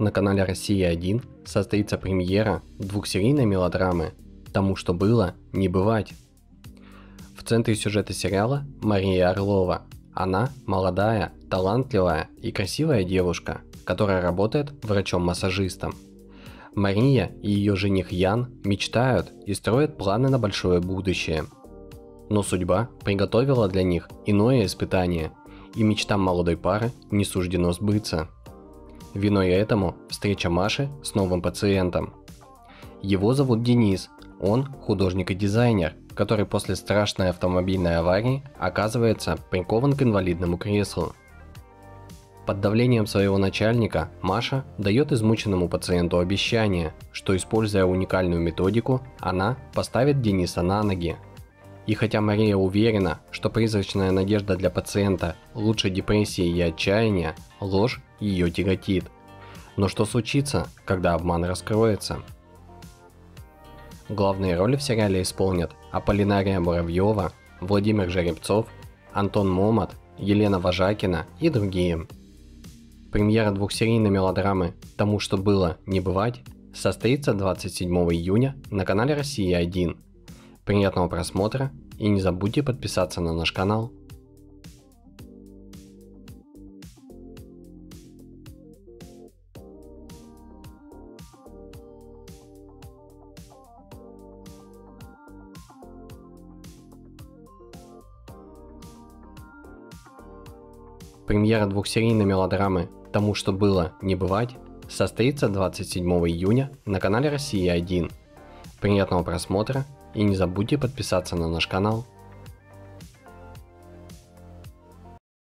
на канале «Россия-1» состоится премьера двухсерийной мелодрамы «Тому, что было, не бывать». В центре сюжета сериала Мария Орлова. Она молодая, талантливая и красивая девушка, которая работает врачом-массажистом. Мария и ее жених Ян мечтают и строят планы на большое будущее. Но судьба приготовила для них иное испытание, и мечтам молодой пары не суждено сбыться. Виной этому встреча Маши с новым пациентом. Его зовут Денис, он художник и дизайнер, который после страшной автомобильной аварии оказывается прикован к инвалидному креслу. Под давлением своего начальника Маша дает измученному пациенту обещание, что, используя уникальную методику, она поставит Дениса на ноги. И хотя Мария уверена, что призрачная надежда для пациента лучше депрессии и отчаяния, ложь ее тяготит. Но что случится, когда обман раскроется? Главные роли в сериале исполнят Аполлинария Муравьёва, Владимир Жеребцов, Антон Момот, Елена Вожакина и другие. Премьера двухсерийной мелодрамы «Тому, что было, не бывать» состоится 27 июня на канале «Россия-1». Приятного просмотра и не забудьте подписаться на наш канал. Премьера двухсерийной мелодрамы «Тому, что было, не бывать» состоится 27 июня на канале «Россия-1». Приятного просмотра и не забудьте подписаться на наш канал.